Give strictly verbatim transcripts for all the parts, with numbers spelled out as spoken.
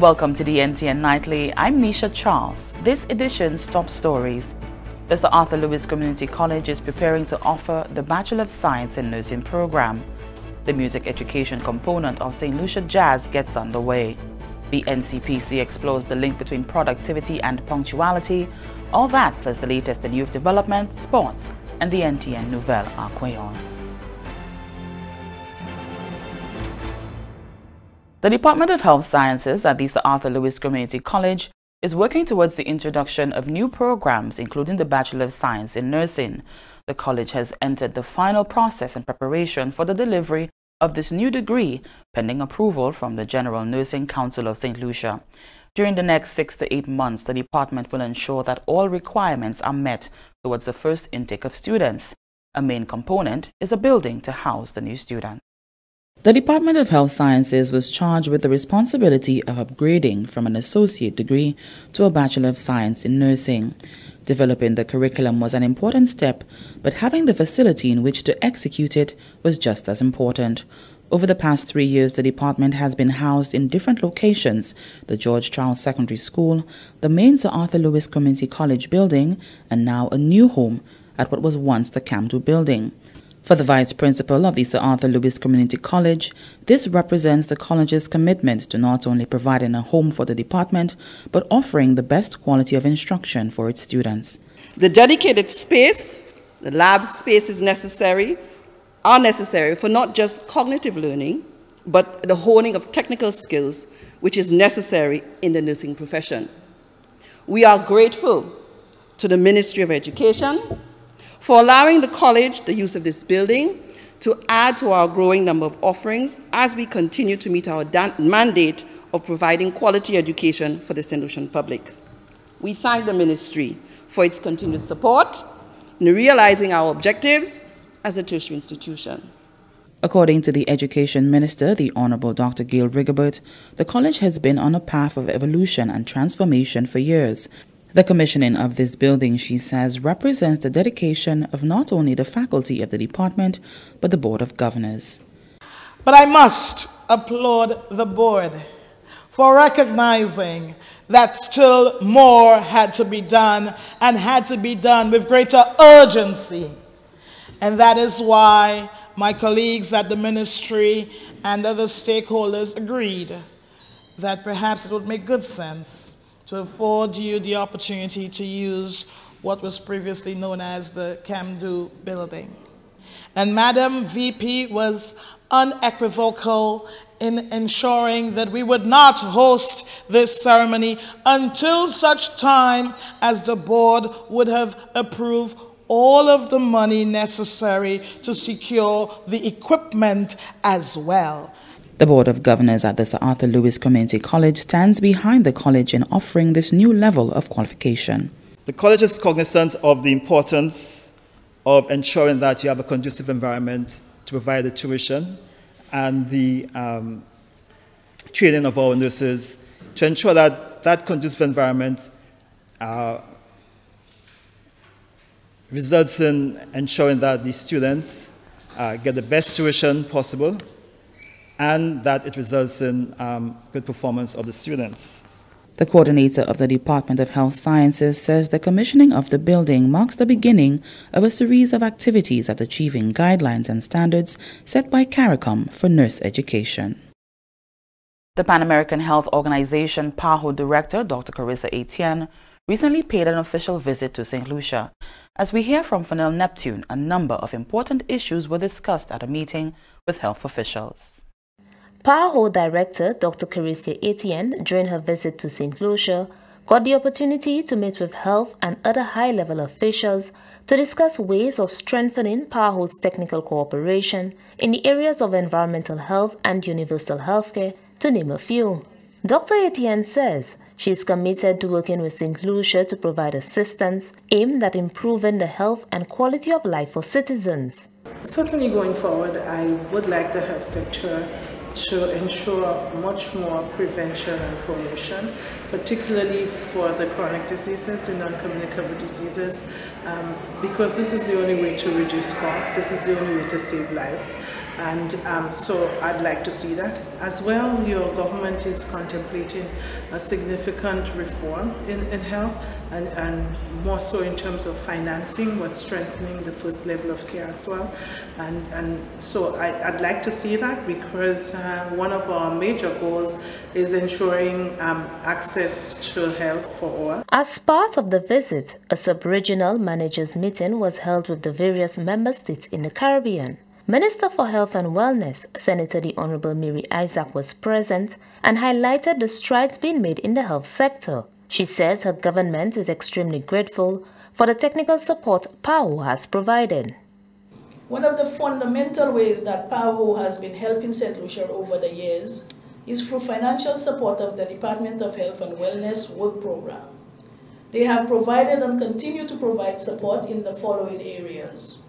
Welcome to the N T N Nightly. I'm Misha Charles. This edition's top stories. The Sir Arthur Lewis Community College is preparing to offer the Bachelor of Science in Nursing program. The music education component of Saint Lucia Jazz gets underway. The N C P C explores the link between productivity and punctuality. All that plus the latest in youth development, sports, and the N T N Nouvel Akwiyon. The Department of Health Sciences at the Sir Arthur Lewis Community College is working towards the introduction of new programs, including the Bachelor of Science in Nursing. The college has entered the final process in preparation for the delivery of this new degree, pending approval from the General Nursing Council of Saint Lucia. During the next six to eight months, the department will ensure that all requirements are met towards the first intake of students. A main component is a building to house the new students. The Department of Health Sciences was charged with the responsibility of upgrading from an associate degree to a Bachelor of Science in Nursing. Developing the curriculum was an important step, but having the facility in which to execute it was just as important. Over the past three years, the department has been housed in different locations: the George Charles Secondary School, the main Sir Arthur Lewis Community College building, and now a new home at what was once the Camdo building. For the Vice Principal of the Sir Arthur Lewis Community College, this represents the college's commitment to not only providing a home for the department, but offering the best quality of instruction for its students. The dedicated space, the lab space is necessary, are necessary for not just cognitive learning, but the honing of technical skills, which is necessary in the nursing profession. We are grateful to the Ministry of Education for allowing the college the use of this building to add to our growing number of offerings as we continue to meet our mandate of providing quality education for the Saint Lucian public. We thank the ministry for its continued support in realizing our objectives as a tertiary institution. According to the Education Minister, the Honourable Doctor Gail Rigobert, the college has been on a path of evolution and transformation for years. The commissioning of this building, she says, represents the dedication of not only the faculty of the department, but the Board of Governors. But I must applaud the board for recognizing that still more had to be done, and had to be done with greater urgency. And that is why my colleagues at the ministry and other stakeholders agreed that perhaps it would make good sense to afford you the opportunity to use what was previously known as the Camdo building. And Madam V P was unequivocal in ensuring that we would not host this ceremony until such time as the board would have approved all of the money necessary to secure the equipment as well. The Board of Governors at the Sir Arthur Lewis Community College stands behind the college in offering this new level of qualification. The college is cognizant of the importance of ensuring that you have a conducive environment to provide the tuition and the um, training of our nurses, to ensure that that conducive environment uh, results in ensuring that the students uh, get the best tuition possible, and that it results in um, good performance of the students. The coordinator of the Department of Health Sciences says the commissioning of the building marks the beginning of a series of activities at achieving guidelines and standards set by CARICOM for nurse education. The Pan American Health Organization PAHO Director, Doctor Carissa Etienne, recently paid an official visit to Saint Lucia. As we hear from Fenel Neptune, a number of important issues were discussed at a meeting with health officials. PAHO Director Doctor Carissa Etienne, during her visit to Saint Lucia, got the opportunity to meet with health and other high-level officials to discuss ways of strengthening PAHO's technical cooperation in the areas of environmental health and universal healthcare, to name a few. Doctor Etienne says she is committed to working with Saint Lucia to provide assistance aimed at improving the health and quality of life for citizens. Certainly going forward, I would like the health sector to ensure much more prevention and promotion, particularly for the chronic diseases and non-communicable diseases, um, because this is the only way to reduce costs, this is the only way to save lives. And um, so I'd like to see that. As well, your government is contemplating a significant reform in, in health, and, and more so in terms of financing, but strengthening the first level of care as well. And, and so I, I'd like to see that, because uh, one of our major goals is ensuring um, access to health for all. As part of the visit, a sub-regional managers meeting was held with the various member states in the Caribbean. Minister for Health and Wellness, Senator the Honorable Mary Isaac, was present and highlighted the strides being made in the health sector. She says her government is extremely grateful for the technical support PAHO has provided. One of the fundamental ways that PAHO has been helping Saint Lucia over the years is through financial support of the Department of Health and Wellness work program. They have provided and continue to provide support in the following areas: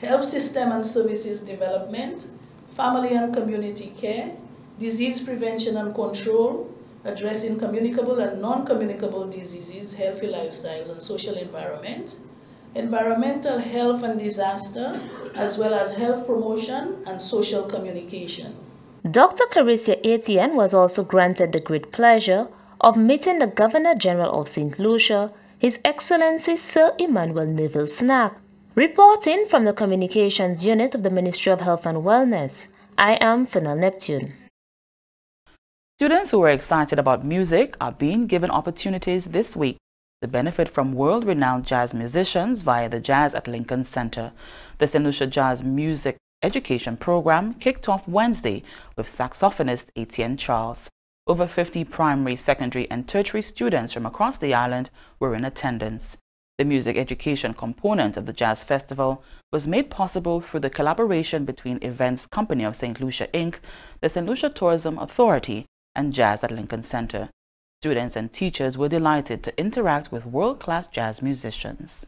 health system and services development, family and community care, disease prevention and control, addressing communicable and non-communicable diseases, healthy lifestyles and social environment, environmental health and disaster, as well as health promotion and social communication. Doctor Carissa Etienne was also granted the great pleasure of meeting the Governor-General of Saint Lucia, His Excellency Sir Emmanuel Neville Cenac. Reporting from the Communications Unit of the Ministry of Health and Wellness, I am Fenel Neptune. Students who are excited about music are being given opportunities this week to benefit from world-renowned jazz musicians via the Jazz at Lincoln Center. The Saint Lucia Jazz Music Education Program kicked off Wednesday with saxophonist Etienne Charles. Over fifty primary, secondary, and tertiary students from across the island were in attendance. The music education component of the Jazz Festival was made possible through the collaboration between Events Company of Saint Lucia, Incorporated, the Saint Lucia Tourism Authority, and Jazz at Lincoln Center. Students and teachers were delighted to interact with world-class jazz musicians.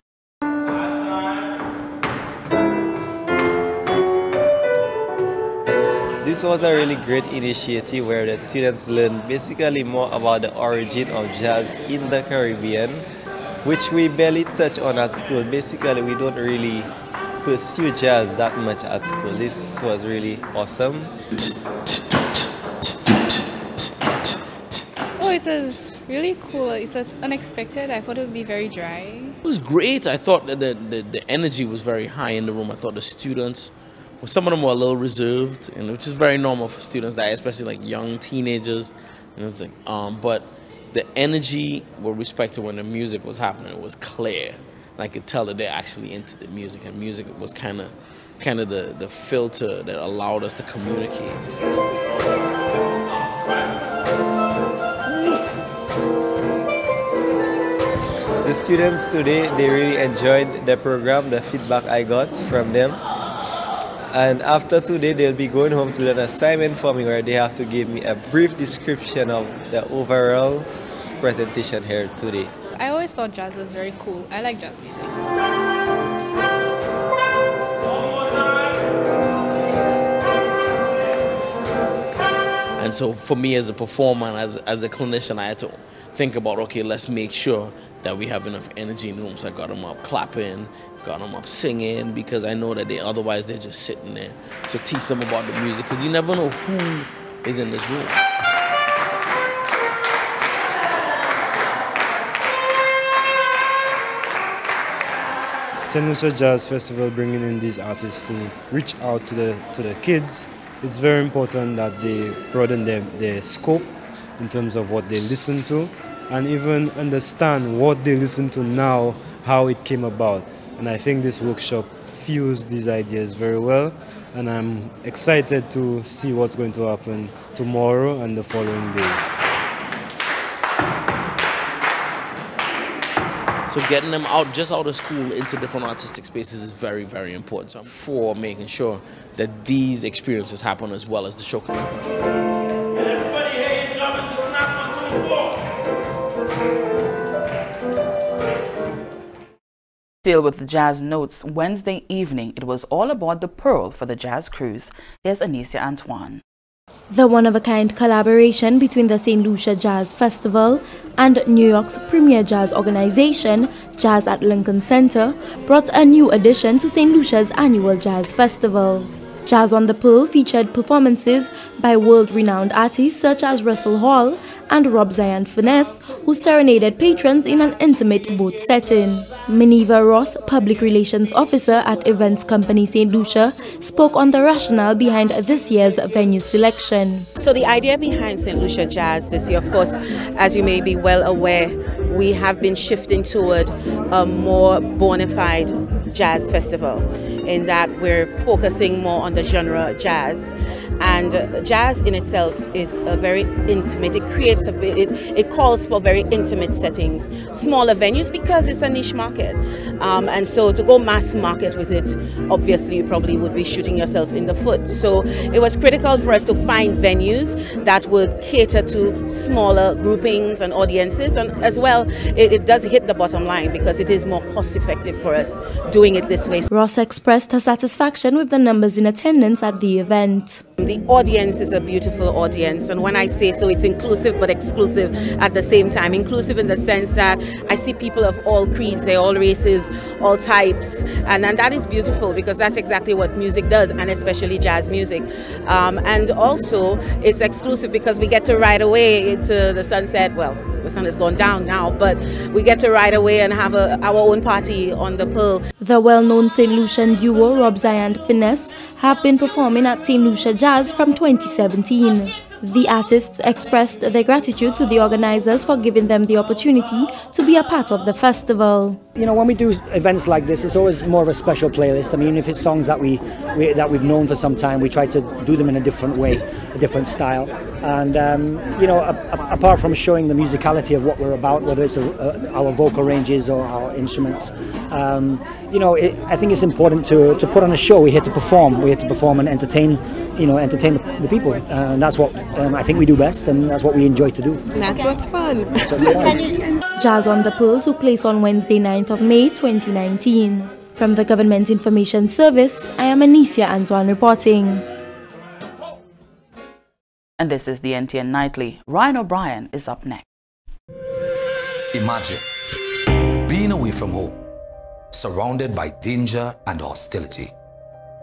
This was a really great initiative where the students learned basically more about the origin of jazz in the Caribbean, which we barely touch on at school. Basically, we don't really pursue jazz that much at school. This was really awesome. Oh, it was really cool. It was unexpected. I thought it would be very dry. It was great. I thought that the, the, the energy was very high in the room. I thought the students, well, some of them were a little reserved, and which is very normal for students, that especially like young teenagers. And it's like, um, but. The energy with respect to when the music was happening was clear. And I could tell that they're actually into the music, and music was kind of kind of the, the filter that allowed us to communicate. The students today, they really enjoyed the program, the feedback I got from them. And after today, they'll be going home to an assignment for me where they have to give me a brief description of the overall presentation here today. I always thought jazz was very cool. I like jazz music. And so for me as a performer and as, as a clinician, I had to think about, okay, let's make sure that we have enough energy in the room. So I got them up clapping, got them up singing, because I know that they otherwise they're just sitting there. So teach them about the music, because you never know who is in this room. Saint Lucia Jazz Festival bringing in these artists to reach out to the to the kids. It's very important that they broaden their, their scope in terms of what they listen to, and even understand what they listen to now, how it came about. And I think this workshop fused these ideas very well, and I'm excited to see what's going to happen tomorrow and the following days. So getting them out, just out of school, into different artistic spaces is very, very important for making sure that these experiences happen as well as the showcase. Still with the Jazz Notes, Wednesday evening, it was all about the Pearl for the Jazz Cruise. Here's Anicia Antoine. The one-of-a-kind collaboration between the Saint Lucia Jazz Festival and New York's premier jazz organization, Jazz at Lincoln Center, brought a new addition to Saint Lucia's annual jazz festival. Jazz on the Pearl featured performances by world-renowned artists such as Russell Hall and Rob Zion Finesse, who serenaded patrons in an intimate boat setting. Minerva Ross, Public Relations Officer at Events Company Saint Lucia, spoke on the rationale behind this year's venue selection. So the idea behind Saint Lucia Jazz this year, of course, as you may be well aware, we have been shifting toward a more bona fide jazz festival, in that we're focusing more on the genre jazz. And jazz in itself is a very intimate, it creates a bit, it, it calls for very intimate settings, smaller venues because it's a niche market. Um, and so to go mass market with it, obviously you probably would be shooting yourself in the foot. So it was critical for us to find venues that would cater to smaller groupings and audiences. And as well, it, it does hit the bottom line because it is more cost effective for us doing it this way. Ross expressed her satisfaction with the numbers in attendance at the event. The audience is a beautiful audience, and when I say so, it's inclusive but exclusive at the same time. Inclusive in the sense that I see people of all creeds, they're all races, all types, and, and that is beautiful because that's exactly what music does, and especially jazz music. Um, and also, it's exclusive because we get to ride away into the sunset. Well, the sun has gone down now, but we get to ride away and have a, our own party on the Pearl. The well-known Saint Lucian duo Rob Zion Finesse have been performing at Saint Lucia Jazz from twenty seventeen. The artists expressed their gratitude to the organizers for giving them the opportunity to be a part of the festival. You know, when we do events like this, it's always more of a special playlist. I mean, if it's songs that we, we that we've known for some time, we try to do them in a different way, a different style. And um, you know, a, a, apart from showing the musicality of what we're about, whether it's a, a, our vocal ranges or our instruments, um, you know, it, I think it's important to to put on a show. We're here to perform. We're here to perform and entertain. You know, entertain the, the people, uh, and that's what. Um, I think we do best, and that's what we enjoy to do. That's what's fun. That's what's fun. Jazz on the Pearl took place on Wednesday, ninth of May twenty nineteen. From the Government Information Service, I am Anicia Antoine reporting. And this is the N T N Nightly. Ryan O'Brien is up next. Imagine being away from home, surrounded by danger and hostility,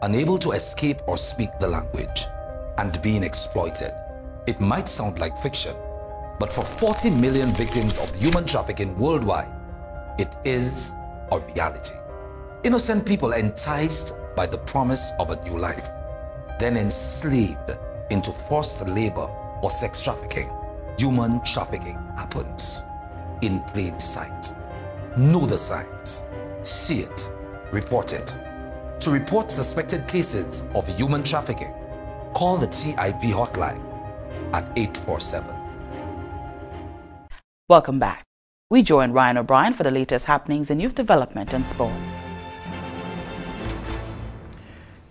unable to escape or speak the language, and being exploited. It might sound like fiction, but for forty million victims of human trafficking worldwide, it is a reality. Innocent people enticed by the promise of a new life, then enslaved into forced labor or sex trafficking. Human trafficking happens in plain sight. Know the signs. See it. Report it. To report suspected cases of human trafficking, call the T I P hotline at eight four seven. Welcome back. We join Ryan O'Brien for the latest happenings in youth development and sport.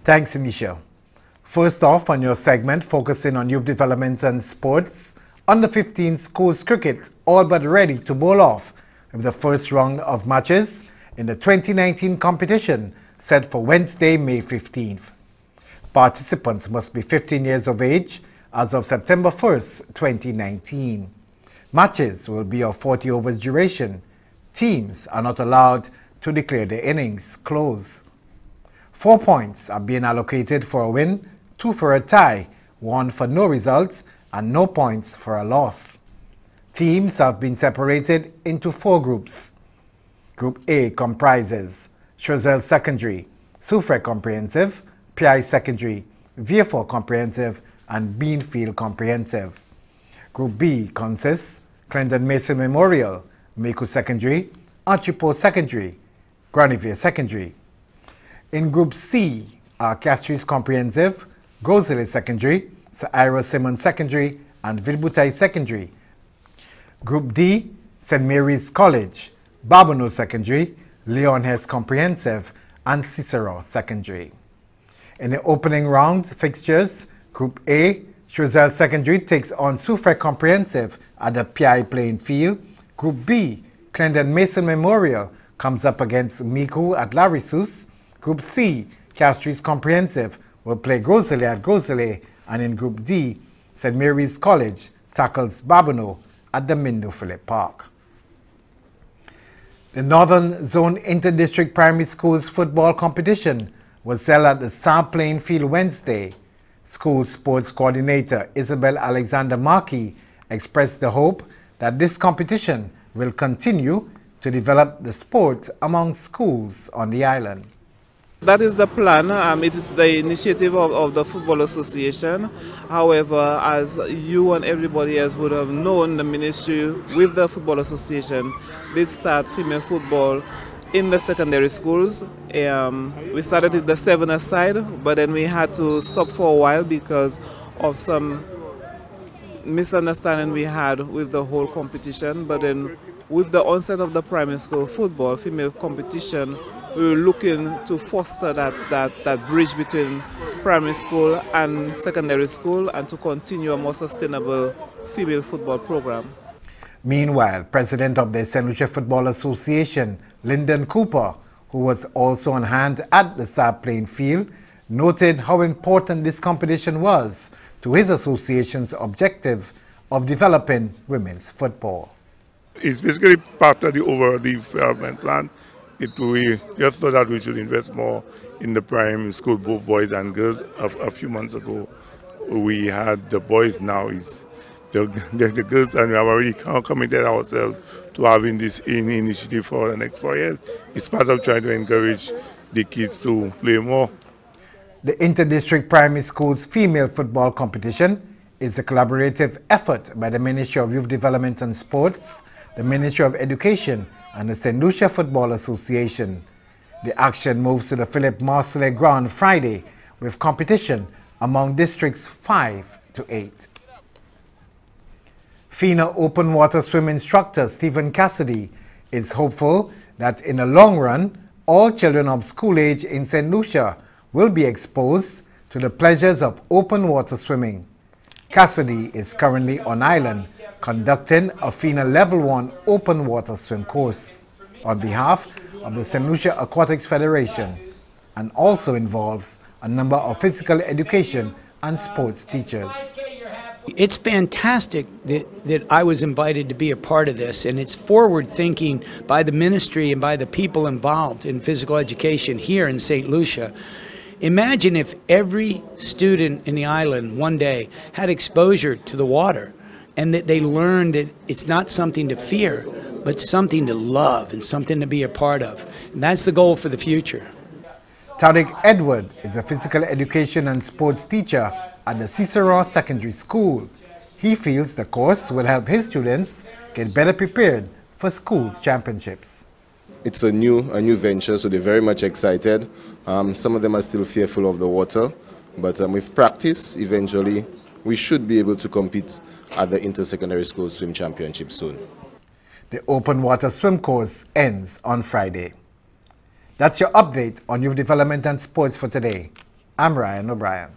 Thanks, Misha. First off, on your segment focusing on youth development and sports, under fifteen schools cricket all but ready to bowl off with the first round of matches in the twenty nineteen competition set for Wednesday, May fifteenth. Participants must be fifteen years of age as of September first, twenty nineteen. Matches will be of forty overs duration. Teams are not allowed to declare their innings close. Four points are being allocated for a win, two for a tie, one for no result, and no points for a loss. Teams have been separated into four groups. Group A comprises Choiseul Secondary, Soufrière Comprehensive, P I Secondary, V four Comprehensive, and Beanfield Comprehensive. Group B consists Clendon Mason Memorial, Meku Secondary, Archipo Secondary, Granivia Secondary. In Group C are Castries Comprehensive, Grozile Secondary, Sir Ira Simon Secondary, and Vidbutai Secondary. Group D, Saint Mary's College, Babano Secondary, Leon Hess Comprehensive, and Cicero Secondary. In the opening round fixtures, Group A, Choiseul Secondary takes on Soufrière Comprehensive at the P I playing field. Group B, Clendon Mason Memorial comes up against Miku at Larissus. Group C, Castries Comprehensive will play Grozile at Grozile. And in Group D, Saint Mary's College tackles Babano at the Mindo Phillip Park. The Northern Zone Interdistrict Primary Schools Football Competition was held at the South Plainfield Wednesday, school sports coordinator Isabel Alexander Markey expressed the hope that this competition will continue to develop the sport among schools on the island. That is the plan. Um, it is the initiative of, of the Football Association. However, as you and everybody else would have known, the ministry with the Football Association did start female football in the secondary schools. Um, we started with the seven-a-side, but then we had to stop for a while because of some misunderstanding we had with the whole competition. But then with the onset of the primary school football, female competition, we were looking to foster that, that, that bridge between primary school and secondary school and to continue a more sustainable female football program. Meanwhile, president of the Saint Lucia Football Association, Lyndon Cooper, who was also on hand at the South Plainfield, noted how important this competition was to his association's objective of developing women's football. It's basically part of the overall development plan. It, we just thought that we should invest more in the primary school, both boys and girls. A, a few months ago, we had the boys, now is the, the, the girls, and we have already committed ourselves to having this in initiative for the next four years. It's part of trying to encourage the kids to play more. The Interdistrict Primary Schools Female Football Competition is a collaborative effort by the Ministry of Youth Development and Sports, the Ministry of Education, and the Saint Lucia Football Association. The action moves to the Philip Marcelet Ground Friday with competition among districts five to eight. FINA open water swim instructor Stephen Cassidy is hopeful that in the long run, all children of school age in Saint Lucia will be exposed to the pleasures of open water swimming. Cassidy is currently on island conducting a FINA Level one open water swim course on behalf of the Saint Lucia Aquatics Federation and also involves a number of physical education and sports teachers. It's fantastic that, that I was invited to be a part of this, and it's forward thinking by the ministry and by the people involved in physical education here in Saint Lucia. Imagine if every student in the island one day had exposure to the water and that they learned that it's not something to fear, but something to love and something to be a part of. And that's the goal for the future. Tariq Edward is a physical education and sports teacher at the Choiseul Secondary School. He feels the course will help his students get better prepared for school championships. It's a new, a new venture, so they're very much excited. Um, some of them are still fearful of the water, but um, with practice, eventually, we should be able to compete at the Inter-Secondary School Swim Championship soon. The open water swim course ends on Friday. That's your update on youth development and sports for today. I'm Ryan O'Brien.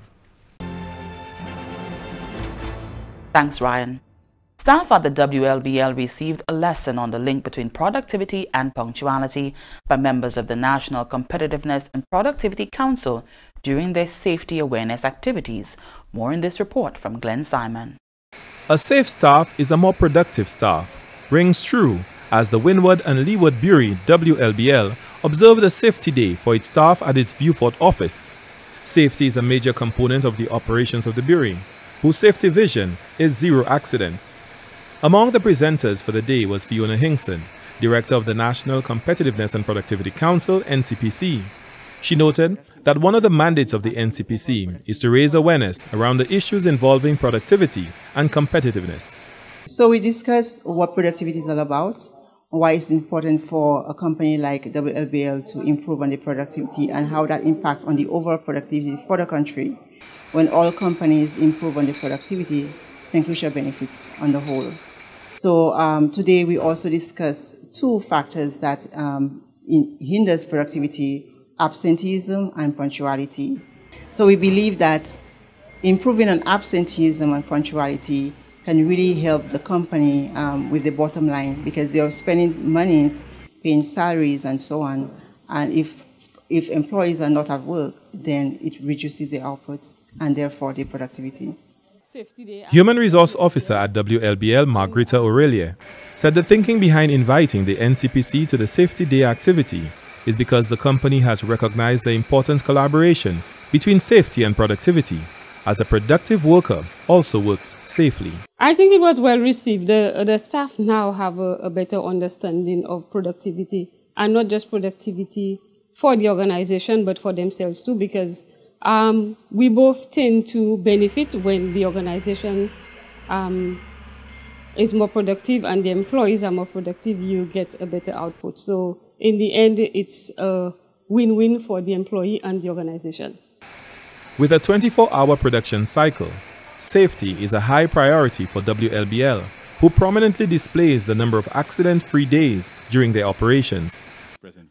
Thanks, Ryan. Staff at the W L B L received a lesson on the link between productivity and punctuality by members of the National Competitiveness and Productivity Council during their safety awareness activities. More in this report from Glenn Simon. A safe staff is a more productive staff rings true as the Windward and Leeward Bureau W L B L observed a safety day for its staff at its Viewfort office. Safety is a major component of the operations of the Bureau, whose safety vision is zero accidents. Among the presenters for the day was Fiona Hinkson, Director of the National Competitiveness and Productivity Council, N C P C. She noted that one of the mandates of the N C P C is to raise awareness around the issues involving productivity and competitiveness. So we discussed what productivity is all about, why it's important for a company like W L B L to improve on the productivity and how that impacts on the overall productivity for the country. When all companies improve on the productivity, Saint Lucia benefits on the whole. So um, today we also discuss two factors that um, in hinders productivity, absenteeism and punctuality. So we believe that improving on absenteeism and punctuality can really help the company um, with the bottom line, because they are spending monies, paying salaries and so on. And if, if employees are not at work, then it reduces the output and therefore the productivity. Human Resource Officer at W L B L, Margarita Aurelia, said the thinking behind inviting the N C P C to the Safety Day activity is because the company has recognized the important collaboration between safety and productivity, as a productive worker also works safely. I think it was well received. The, the staff now have a, a better understanding of productivity, and not just productivity for the organization, but for themselves too, because um, we both tend to benefit when the organization um, is more productive and the employees are more productive. You get a better output. So in the end, it's a win-win for the employee and the organization. With a twenty-four hour production cycle, safety is a high priority for W L B L, who prominently displays the number of accident-free days during their operations.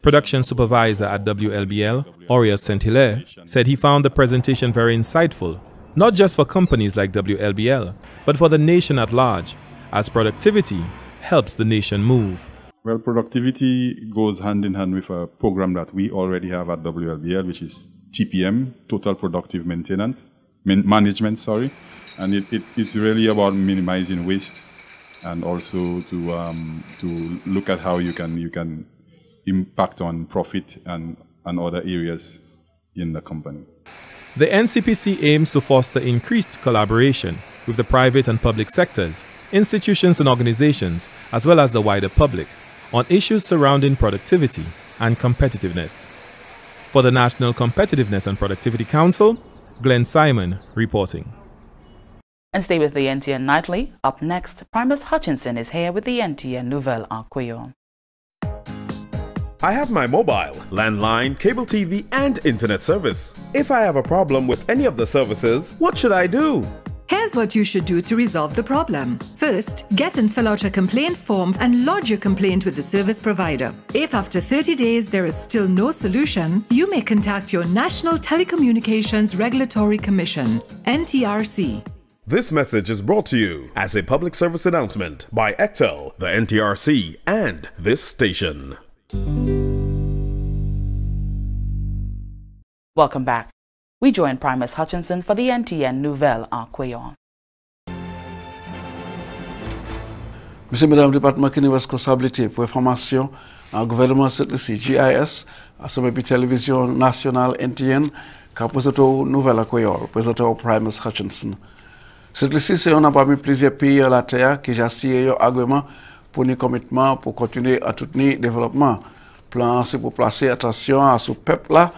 Production supervisor at W L B L, Aurea Saint-Hilaire, said he found the presentation very insightful, not just for companies like W L B L, but for the nation at large, as productivity helps the nation move. Well, productivity goes hand in hand with a program that we already have at W L B L, which is T P M, Total Productive Maintenance, man Management, sorry. And it, it, it's really about minimizing waste, and also to, um, to look at how you can, you can impact on profit and, and other areas in the company. The N C P C aims to foster increased collaboration with the private and public sectors, institutions and organizations, as well as the wider public, on issues surrounding productivity and competitiveness. For the National Competitiveness and Productivity Council, Glenn Simon reporting. And stay with the N T N Nightly. Up next, Primus Hutchinson is here with the N T N Nouvel Akwiyon. I have my mobile, landline, cable T V and internet service. If I have a problem with any of the services, what should I do? Here's what you should do to resolve the problem. First, get and fill out a complaint form and lodge your complaint with the service provider. If after thirty days there is still no solution, you may contact your National Telecommunications Regulatory Commission, N T R C. This message is brought to you as a public service announcement by Ectel, the N T R C, and this station. Welcome back. We join Primus Hutchinson for the N T N Nouvel Akwiyon. Monsieur et Mesdames, Département qui nous responsabilité pour l'information en gouvernement Saint Lucia, G I S, Assemblée de Télévision Nationale N T N, qui a présenté au Nouvel Akwiyon, présenté au Primus Hutchinson. Saint Lucia, c'est un parmi plusieurs pays à la Terre qui j'assied un argument pour nos commitments pour continuer à soutenir le développement. Plan, c'est pour placer attention à ce peuple-là,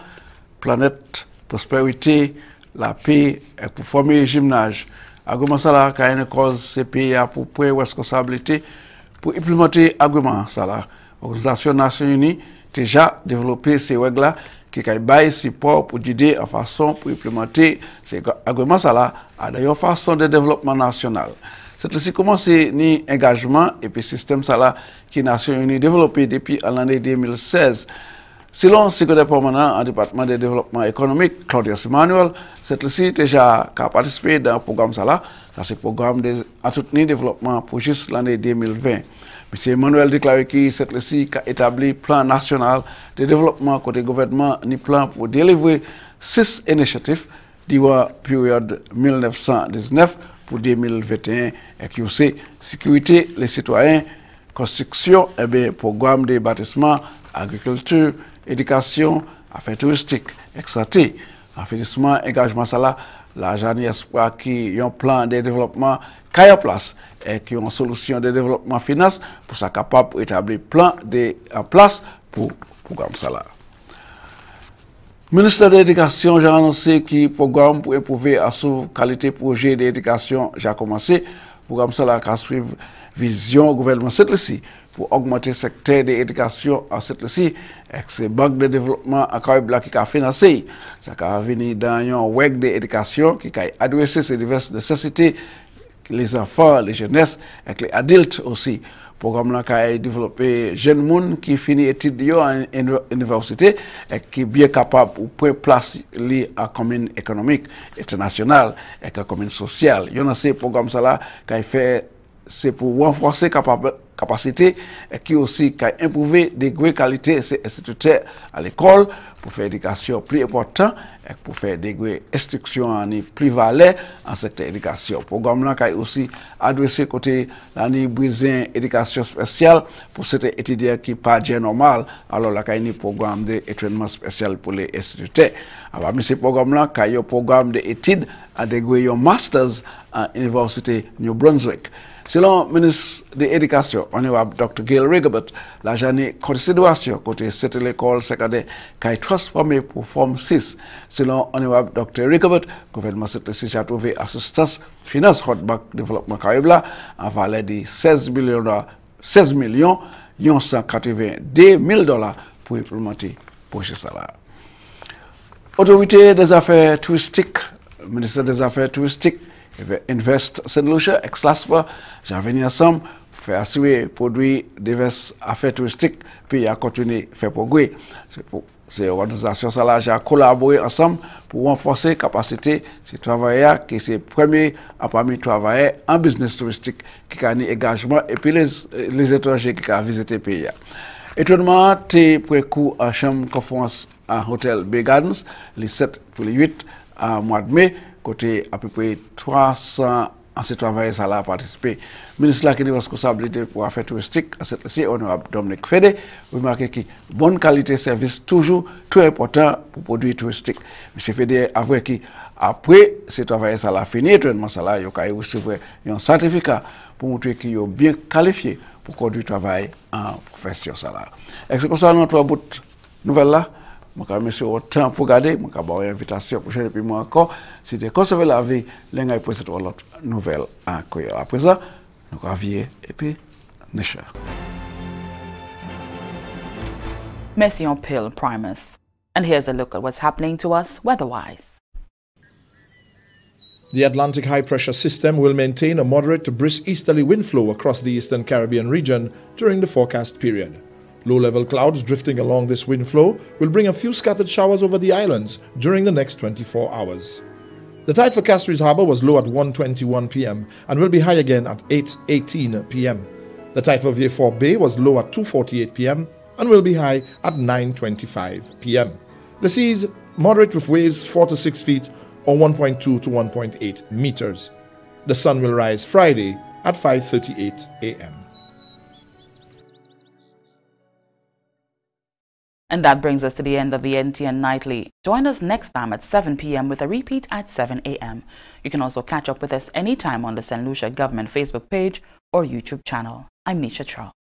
planète. Prospérité, la paix et pour former le gymnase. Argument ça là, car une cause C P I a pour prendre responsabilité pour implémenter argument ça là. L'Organisation des Nations Unies déjà développé ces règles là qui caille support pour guider en façon pour implémenter ces arguments ça là à d'ailleurs façon de développement national. C'est aussi comment c'est ni engagement et puis système ça là qui Nations Unies développé depuis l'année deux mille seize. Selon le secrétaire permanent en département de développement économique, Claudius Emmanuel, cette Lucie déjà a participé dans le programme Sala, ça c'est le programme de soutenir le développement pour juste l'année deux mille vingt. M. Emmanuel déclare que cette Lucie a établi un plan national de développement côté gouvernement, ni plan pour délivrer six initiatives durant la période mille neuf cent dix-neuf pour deux mille vingt et un, et qui aussi sécurité les citoyens, construction, et bien programme de bâtissement, agriculture, éducation, affaires touristiques, santé, affaiblissement, engagement, ça là, l'agent espoir qui a un plan de développement qui est en place et qui a une solution de développement finance pour ça capable d'établir un plan de, en place pour le programme ça là. Le ministère de l'Éducation a annoncé que le programme pour éprouver à sous qualité projet d'éducation a commencé. Le programme ça là qui suit vision gouvernement Saint Lucia pour augmenter le secteur de l'éducation à cette Lucie, avec ces banques de développement à Caribla qui a financé. Ça a venu dans un web de l'éducation qui a adressé ces diverses nécessités, les enfants, les jeunesses, avec les adultes aussi. Le programme a développé jeunes gens qui finissent études en université et qui sont bien capables de prendre place liée à la commune économique internationale et à la commune sociale. Il y a un programme qui a fait c'est pour renforcer la capacité qui aussi qui a improuvé de grandes qualités de ces instituteurs à l'école pour faire l'éducation plus importante et pour faire des grandes instructions plus valées en secteur éducation. Le programme qui a aussi adressé côté l'année brisée éducation spéciale pour ces étudiants qui pas bien normal. Alors là, il y a un programme d'entraînement spécial pour les instituteurs. Alors, mais ce programme-là, il y a un programme d'études à dégré un master's à l'université New Brunswick. Selon le ministre de l'Éducation, honorable Docteur Gail Rigobert, la journée considération côté cette école secondaire qui est transformée pour forme six. Selon honorable Docteur Rigobert, le gouvernement de Saint-Lucia a trouvé assistance finance hotback développement Caribla en valeur de seize millions cent quatre-vingt-deux mille dollars pour implémenter le projet salaire. Autorité des affaires touristiques, le ministère des affaires touristiques, Invest Saint Lucia, ex-L A S P A, j'en venais ensemble pour faire assurer, produire diverses affaires touristiques, puis à continuer à faire progrès. Ces organisations là j'ai collaboré ensemble pour renforcer la capacité de ces travailleurs qui sont les premiers parmi les travailleurs en business touristique qui ont un engagement et puis les, les étrangers qui ont visité le pays. Étonnement, tu es précours en chambre de conférence à Hôtel Bay Gardens, les sept pour les huit à mois de mai. Côté à peu près trois cents anciens travailleurs ça a participé. Le ministre qui est responsable pour affaires touristiques, c'est honorable Dominique Fede, remarquez que bonne qualité de service toujours très important pour produits touristiques. M. Fede a avoué que après ces travailleurs ça a fini, étonnamment ça a recevoir un certificat pour montrer qu'ils sont bien qualifiés pour conduire travail en profession ça. Est-ce que ça notre bout nouvelle là? Je vous remercie autant pour regarder, je vous remercie l'invitation prochaine et puis moi encore. Si vous conservez la vie, vous pouvez pour cette nouvelle encore. À présent, nous vous remercions et puis nous sommes. Merci on Pill Primus. And here's a look at what's happening to us weather-wise. The Atlantic high-pressure system will maintain a moderate to brisk easterly wind flow across the eastern Caribbean region during the forecast period. Low-level clouds drifting along this wind flow will bring a few scattered showers over the islands during the next twenty-four hours. The tide for Castries Harbour was low at one twenty-one p m and will be high again at eight eighteen p m The tide for V four Bay was low at two forty-eight p m and will be high at nine twenty-five p m The seas moderate with waves four to six feet or one point two to one point eight meters. The sun will rise Friday at five thirty-eight a m And that brings us to the end of the N T N Nightly. Join us next time at seven p m with a repeat at seven a m You can also catch up with us anytime on the Saint Lucia Government Facebook page or YouTube channel. I'm Misha Charles.